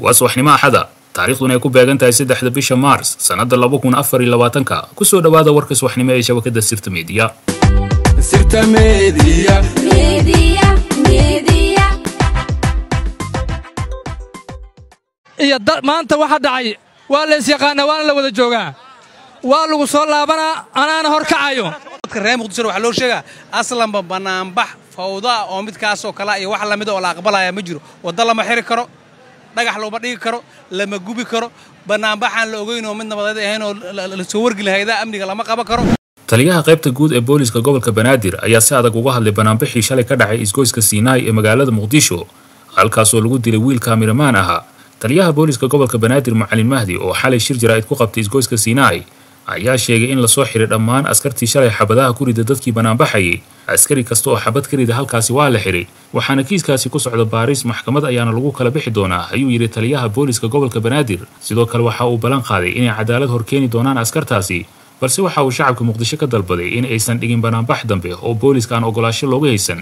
وأصبحنا حدا تاريخنا يكون بيجان تايسد 11 مارس سنة 2024 كسو دوادا ورك أصبحنا معي شبكة سيرتا ميديا. سيرتا ميديا ميديا ميديا. يا در ما أنت واحد عاي ولا سيقانا ولا ولا جوجا ولا وصل لابنا أنا هرك عايو. كريم قدسر وحلو شجع أصلا بنامبح فوضى أمد كاسو كلاي وحلا مدو ولا قبلا يا مجرو وضل ما حركرو. dhagax loo badhigi karo lama gubi karo banaan baxan la ogeeyno mid nabadeed ahayn oo la soo wargeliyay hay'adaha amniga lama qaban karo taliyaha qaybta guud ee booliska gobolka Banaadir ayaa si adag uga hadlay banaanbixii shalay ka dhacay isgoyska Siinay ee magaalada Muqdisho halkaas oo lagu dilay wiil cameraman aha taliyaha booliska gobolka Banaadir Macalin Mahdi oo xalay shir jaraa'id ku qabtay isgoyska Siinay ayaa sheegay in la soo xiray dhammaan askartii shalay xabadaha ku riday dadkii banaanbaxayay askari kasta oo xabad ka riday halkaasi waa la xiray waxaana kiiskaasi ku socda Baaris maxkamad ayaana lagu kala bixi doonaa ayuu yiri taliyaha booliska gobolka Banaadir sidoo kale waxa uu balan qaaday inay cadaalad horkeeni doonaan askartaasi balse waxa uu shacabka Muqdisho ka dalbaday in aysan dhigin banaanbax dambe oo booliska aan ogolaasho looga haysan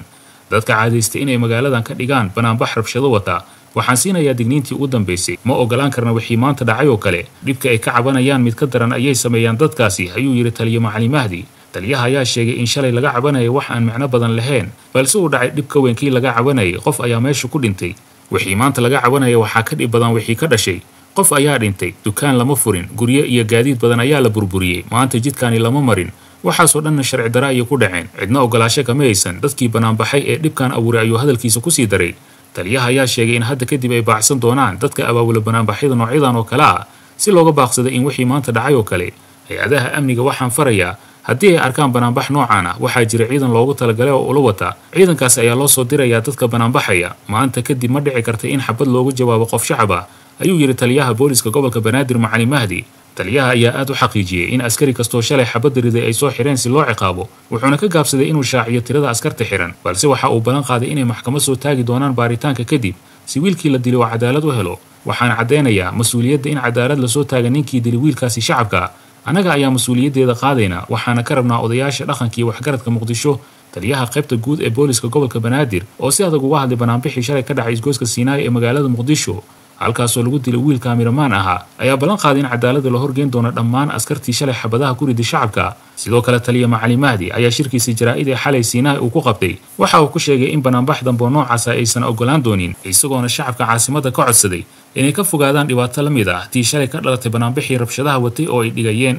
dadka caadiyeystay inay magaaladan ka dhigaan banaanbax rabshado wata waxaan siinayaa digniintii u dambeysay ma ogolaan karna wixii maanta dhacay oo kale dhibka ay ka cabanayaan mid ka daran ayay sameeyaan dadkaasi ayuu yiri taliyaha Macalin Mahdi taliyaha ayaa sheegay in shalay laga cabanayo wax aan macno badan lahayn balse uu dhacay dhibka weynkii laga cabanayay qof ayaa meesha ku dhintay wixii maanta laga cabanayo waxa ka dhib badan wixii ka dhashay qof ayaa dhintay dukaan lama furin guryo iyo gaadiid badan ayaa la burburiyay maanta jidkaani lama marin waxaas oo dhan sharci darro ay ku dhaceen cidna ogolaasho kama haysan dadkii banaanbaxay ee dhibkan awray ayuu hadalkiisa ku sii daray taliyaha ayaa sheegay in hadda kadib ay baacsan doonaan dadka abaabula banaanbaxyada noocyadan oo kala ah si looga baaqsado in wixii maanta dhacay oo kale hay'adaha amniga waxaan farayaa haddii ay arkaan banaanbax noocaan ah waxaa jira ciidan loogu talagalay oo ula wata ciidankaas ayaa loo soo dirayaa dadka banaanbaxaya maanta kadib ma dhici karta in xabad loogu jawaabo qof shacab ah ayuu yiri taliyaha booliska gobolka Banaadir Macalin Mahdi taliyaha ayaa aad u xaqiijiyay in askari kasto shalay xabad riday ay soo xireen si loo ciqaabo wuxuuna ka gaabsaday inuu shaaciyo tirada askarta xiran balse waxa uu balan qaaday inay maxkamad soo taagi doonaan baaritaanka kadib si wiilkii la dilay oo cadaalad u helo waxaan cadeynayaa mas'uuliyadda in cadaalad la soo taaga ninkii dilay wiilkaasi shacabka anaga ayaa mas'uuliyaddeeda qaadayna waxaana ka rabnaa odayaasha dhaqanka iyo waxgaradka Muqdisho taliyaha qaybta guud ee booliska gobolka Banaadir oo si adag uga hadlay banaanbixii shalay ka dhacay isgoyska Siinay ee magaalada Muqdisho halkaas oo lagu dilay wiil cameraman aha ayaa balan qaaday in cadaalada la horgeyn doono dhammaan askartii shalay xabadaha ku riday shacabka sidoo kale taliyaha Macalin Mahdi ayaa shirkiisa jaraa'id ee xalay Siinay uu ku qabtay waxa uu ku sheegay in banaanbax dambo noocaas aysan ogolaan doonin isagoo shacabka caasimadda ka codsaday inay ka fogaadaan dhibaato la mid ah tii shalay ka dhalatay banaanbaxii rabshadaha watay oo ay dhigayeen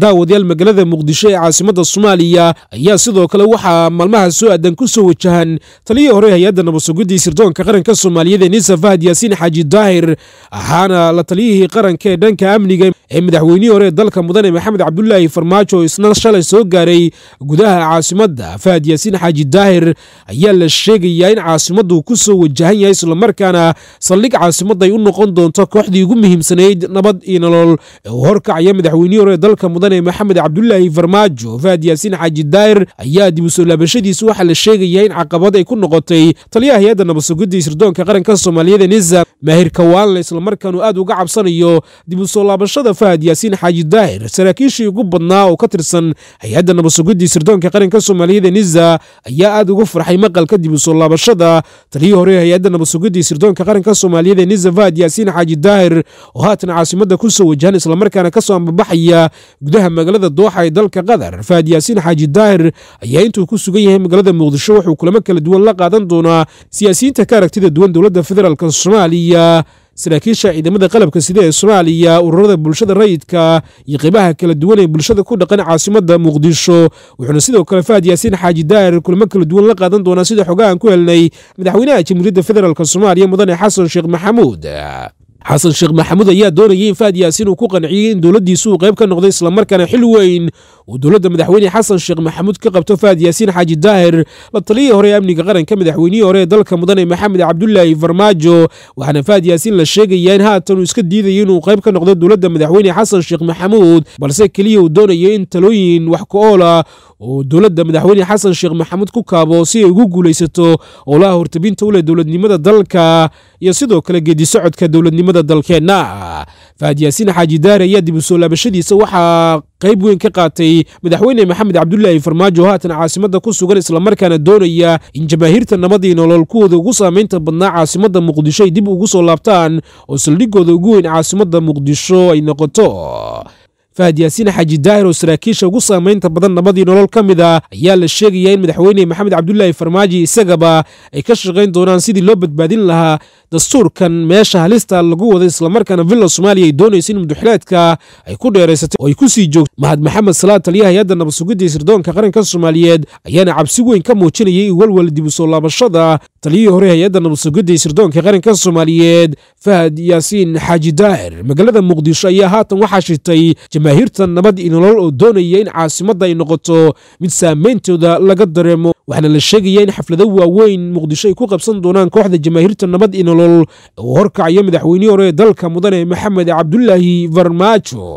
daawadyal magaalada Muqdisho ee caasimadda Soomaaliya ayaa sidoo kale waxa maalmaha soo aadan ku soo wajahan taliyaha hore hay'adda nabad sugidda sirdoonka qaranka Soomaaliyeed Nisa Fahad Yaasiin Xaaji Daahir ahaana la taliyihii qaranka ee dhanka amniga ee madaxweynihii hore dalka mudane Maxamed Cabdullaahi Farmaajo isna shalay soo gaaray gudaha caasimadda Fahad Yaasiin Xaaji Daahir ayaa la sheegayaa in caasimaddu ku soo wajahan yahay isla markaana saldhig caasimadda ay u noqon doonto kooxdii ugu muhiimsanayd nabad iyo nolol ee horkacaya madaxweynihii hore dalka Maxamed Cabdullaahi Farmaajo Fahad Yaasiin Xaaji Daahir ayaa dib u soo laabashadiisa waxaa la sheegayaa in caqabad ay ku noqotay taliyaha hay'adda nabad sugidda sirdoonka qaranka Soomaaliyeed Nisa Mahir Kawaanle isla markaana aad uga cabsanayo dib u soo laabashada Fahad Yaasiin Xaaji Daahir saraakiishii ugu badnaa oo ka tirsan hay'adda nabad sugidda sirdoonka qaranka Soomaaliyeed Nisa ayaa aad uga farxay maqalka dib u soo laabashada taliyaha hore hay'adda nabad sugidda sirdoonka qaranka Soomaaliyeed Nisa Fahad Yaasiin Xaaji Daahir oo haatan caasimadda ku soo wajahan isla markaana ka soo ambabaxaya gudaha magaalada Dooxa ee dalka Qatar Fahad Yaasiin Xaaji Daahir ayaa intuu ku sugan yahay magaalada Muqdisho wuxuu kulamo kala duwan la qaadan doonaa siyaasiyiinta ka aragtida duwan dowladda federaalka Soomaaliya saraakiisha ciidamada qalabka sida ee Soomaaliya ururada bulshada rayidka iyo qaybaha kala duwan ee bulshada ku dhaqan caasimadda Muqdisho wuxuuna sidoo kale Fahad Yaasiin Xaaji Daahir kulamo kala duwan la qaadan doonaa sida xogahan ku helnay madaxweynaha jamhuuriyadda federaalka Soomaaliya mudane Xassan Sheekh Maxamuud Xassan Sheekh Maxamuud ayaa doonayay in Fahad Yaasiin uu ku qanciyay in dowladdiisu uu qayb ka noqday isla markaana xil weyn oo dowladda madaxweyne Xassan Sheekh Maxamuud ka qabto Fahad Yaasiin Xaaji Daahir la taliya hore ee amniga qaranka madaxweynihii hore ee dalka mudane Maxamed Cabdullaahi Farmaajo waxaana Fahad Yaasiin la sheegaya in haatan uu iska diiday inuu qayb ka noqdo dowladda madaxweyne Xassan Sheekh Maxamuud balse kaliya uu doonayay in talooyin wax ku ool ah oo dowladda madaxweyne Xassan Sheekh Maxamuud ku kaabo si ay ugu guulaysato howlaha hortabinta u leh dowladnimada dalka iyo sidoo kale geedi socodka dowladnimada dalkeena فهد ياسين حاجي داري يدي بسولة بشدي سوحا قيب وين كقاتي مدحويني محمد عبد الله فرماجو هاتن عاصمة كوسو قال إسلام مركان الدونية إن جماهيرة النمضي نولالكو ذو قصة مين تبنى عاصمة مقدشة يدب وقصة لابتان وسلقو ذو قوين عاصمة مقدشة إن قطو فهد ياسين حاجي داهر وسراكيشة وقصة مين تبضان نبضي نولول كامدا ايال الشيغيين مدحويني محمد عبد الله فرماجي السقبة اي كشغين دونان سيدي لوبت بادين لها دستور كان ماشا هلستا اللقوة دي اسلامار كان فيلا الصومالية يدوني سين مدوحلاتكا اي كودو يريستي ويكوسي جوك مهد محمد صلاة تليها يادنا بسوقيدي سردون كغران كان الصوماليات ايانا عبسيوين كموشيني والوال دي بسولا بشادا تليه هوريها يادنا بسوقيدي سردون كغران كان الصوماليات فهد ياسين حاجي داهر مقالدا مقدشة ايا هاتن وحاشيتي جماهيرتنا نباد إنه لو دونيين عاصمة نقطة من سامينتودا لقدرهم وحنا للشقيين حفل ذو وين مقدشة كوكب صندونان كوحدة جماهيرتنا نباد إنه لو وهركع يوم دحويني وري دلك مدن محمد عبد الله فرماجو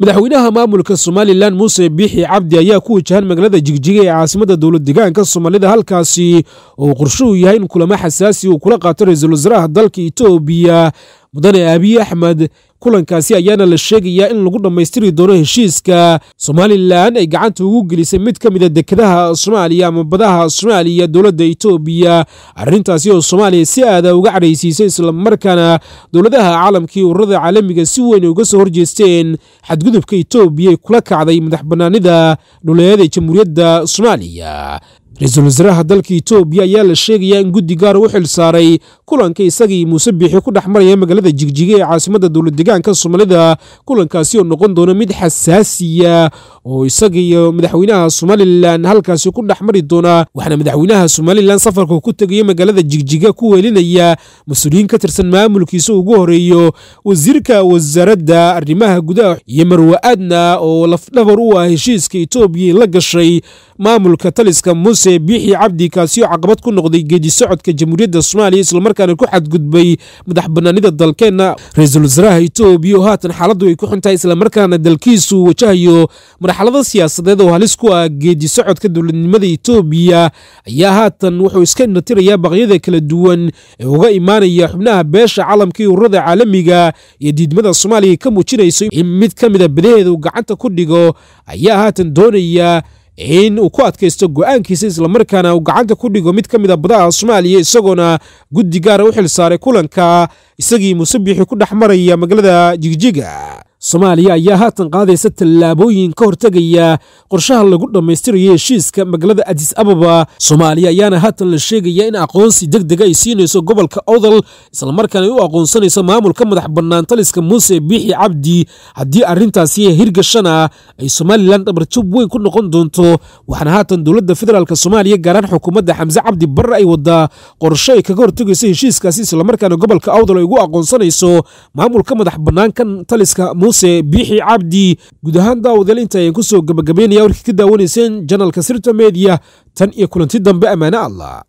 مدحوينها مامولك الصوماليلاند موسى بيحي عبدي ايا كو جهان مقلده جيجيغي عاصمده دولد ديغانكا الصوماليدا هالكاسي وقرشو يهين كلما حساسي وكلا قاتر زلزراها دلك ايتوبيا مدن ابي احمد kulankaasi ayaana la sheegayaa in lagu dhammaystiri doono heshiiska Somaliland ay gacanta ugu gelisay mid ka mid ah dekedaha Soomaaliya ama badaha Soomaaliya dawladda Itoobiya arintaasi oo Soomaaliya si aad uga careysiisay isla markaana dawladaha caalamka iyo ururada caalamiga si weyn uga soo horjeesteen xadgudubka Itoobiya ee kula kacday madax banaanida dhuleed ee Jamhuuriyadda Soomaaliya رئيسول وزراء دلك إثيوبيا يال الشيخ يان جودي جار وحل ساري كلن كيسقي مسبح يكون أحمر يا مجلد الجيجي عاصمة دولة دجان كالصوماليدا كلن كاسيو نقد دون مد حساسية ويسقي مدحوينها الصوماليلاند هل كاسيو يكون أحمر دونا وإحنا مدحوينها الصوماليلاند سفر كوكت يا مجلد الجيجي كويلنا يا مسؤولين كترسن ما ملكيسو جهريو وزيركا وزردة الرماها جدا يمروا أدنى ولفلفروا هشيس كإثيوبيا لقشري ما ملكتلس كموس بيحي عبدي كاسيو عقبات كو نقدي جدي سعود كجمهورية الصومالية اسلا مركان كو حد قدبي مدح بنانيدا دالكينا رئيس الوزراء إثيوبيا هاتن حالدو يكو حنتا اسلا مركان دالكيسو وجاهيو مرحلة سياسية وهالسكو جدي سعود كدولنمادي إثيوبيا يا هاتن وحو اسكن نتير يا بغيدا كلا دوان وغا إيماني يا حبناها باش عالم كي ورد عالميغا يديد مدى الصومالية كموشينيسو ميد كامدا بدايد وقعانتا كوديغو يا هاتن دونيا إن وقعت كيستو جوان كيسيس لمركانا وقعدت كوديجو ميت كمدا بداع الصومالية سجونا جود دجار وحل صار كلن كا يسقي مسبح يكون أحمرية مقلدا جيجيجا Soomaaliya ayaa haatan qaadaysa tallaabooyin ka hortagaya qorshaha lagu dhammaystirayo heshiiska magaalada Addis Ababa Soomaaliya ayaana haatan la sheegaya in aqoonsi degdeg ay siinayso gobolka Awdal isla markaana ay u aqoonsanayso maamulka madax bannaan taliska Muuse Biixi Cabdi haddii arrintaasi hirgashana ay Somaliland dhabarjab weyn ku noqon doonto waxaana haatan dowladda federaalka Soomaaliya gaar ahaan xukuumadda Xamse Cabdi Barre ay wadaa qorshe ay kaga hortagayso heshiiskaasi isla markaana gobolka Awdal ay ugu aqoonsanayso maamulka madax bannaan kan taliska بيحي عبدي قد هان داو دل انتا ينكسو قبقبين يوركي كدا ونسين جنال كسرتا ميديا تن ايكولان تدن بأمان الله.